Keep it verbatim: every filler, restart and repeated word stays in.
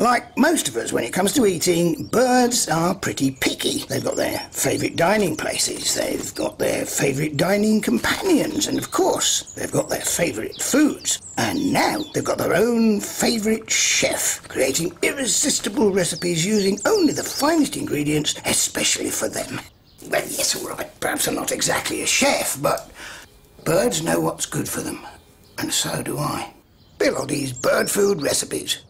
Like most of us, when it comes to eating, birds are pretty picky. They've got their favourite dining places, they've got their favourite dining companions, and of course, they've got their favourite foods. And now they've got their own favourite chef, creating irresistible recipes using only the finest ingredients, especially for them. Well, yes, all right, perhaps I'm not exactly a chef, but birds know what's good for them, and so do I. Bill Oddie's Bird Food Recipes.